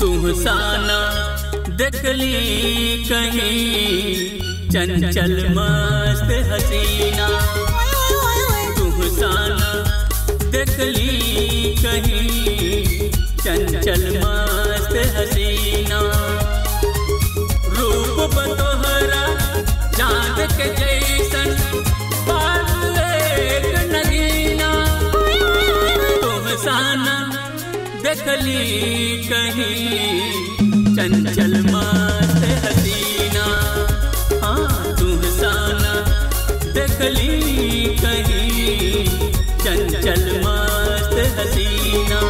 तोहसा ना देखली कहीं चंचल मस्त हसीना, तोहसा ना देखली कहीं चंचल मस्त हसीना। रूप बतोहरा चांद के जैसन बाल एक नगीना, तोहसा ना देखली कहीं चंचल मस्त हसीना। तोहसा ना देखली कहीं चंचल मस्त हसीना।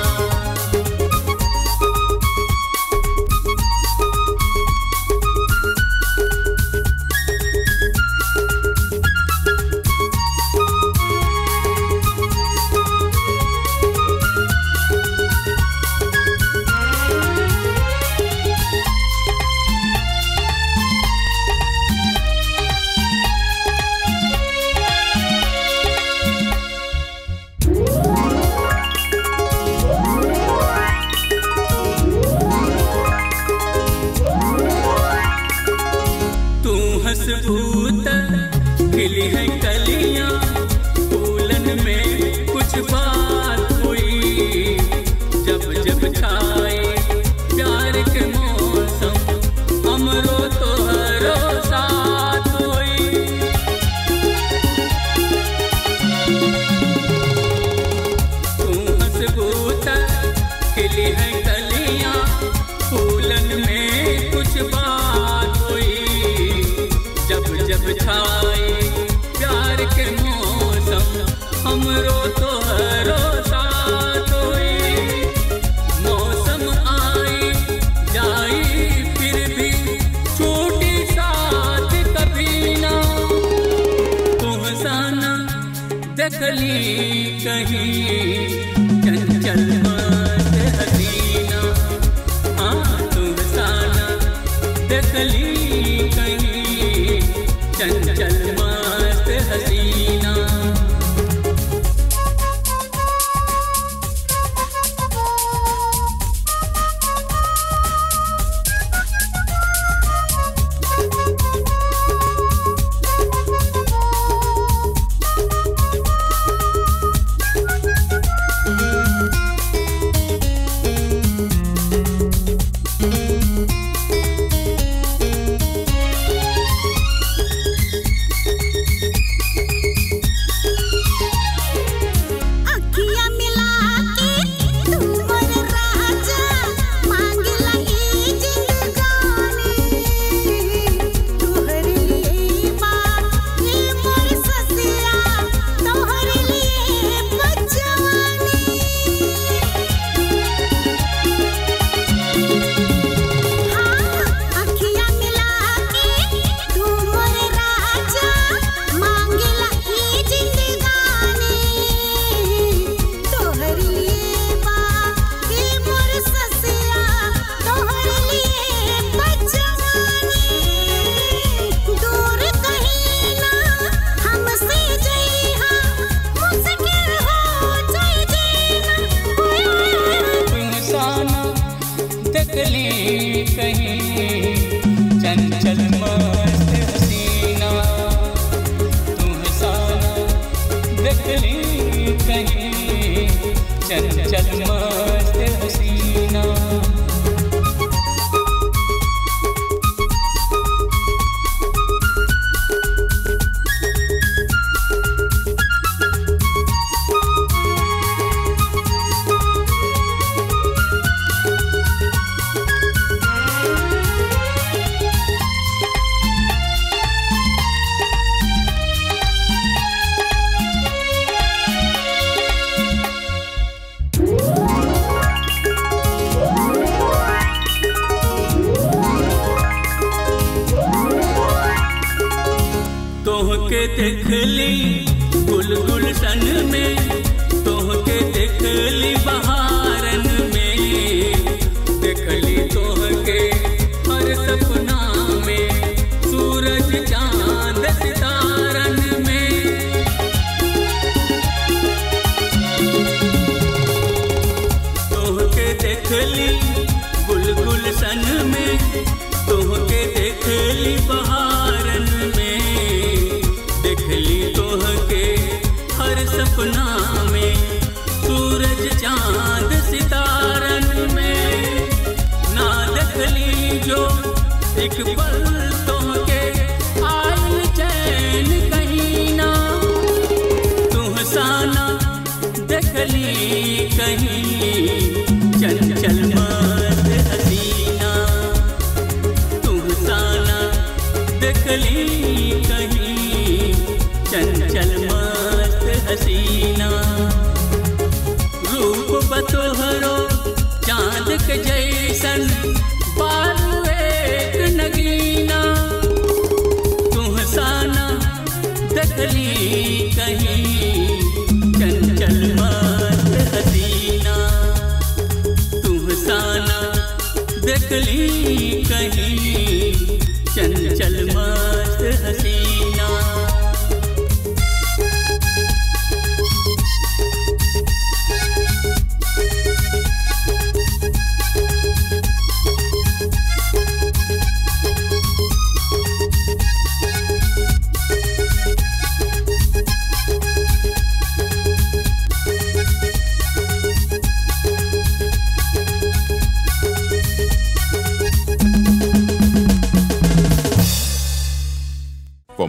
भूत खिली है कलियां फूलन में कुछ बात हुई, जब जब छाए प्यार के मौसम हमरो तोहरो साथ हुई। तू हंस भूत खिली है कलियां फूलन में कुछ बात हुई, जब छाए प्यार के मौसम हमरो तोहरो साथ होई। मौसम आए जाए फिर भी छूटी साथ कभी ना, तोहसा ना देखली कहीं चंचल मस्त हसीना। तोहसा ना देखली कहीं चंचल मस्त हसीना। के देखली गुलशन में, तोह के देखली बहारन में, देखली तोह के हर सपना में, सूरज चांद सितारन में। तोह के देखली गुलशन में, तोह के देखली बहारन में, देखली तोह के हर सपना में, सूरज चांद सितारन में। ना देखली जो एक पल तोह के आयल चैन कहीं ना, तुहसा ना देखली कहीं चंचल मत हसीना, तुहसा ना देखली कहीं चंचल मस्त हसीना। रूप बतोहरो चांद के जैसन, बालू एक नगीना, तुहसा ना देखली कहीं चंचल मस्त हसीना, तुहसा ना देखली कहीं चंचल मस्त हसीना। For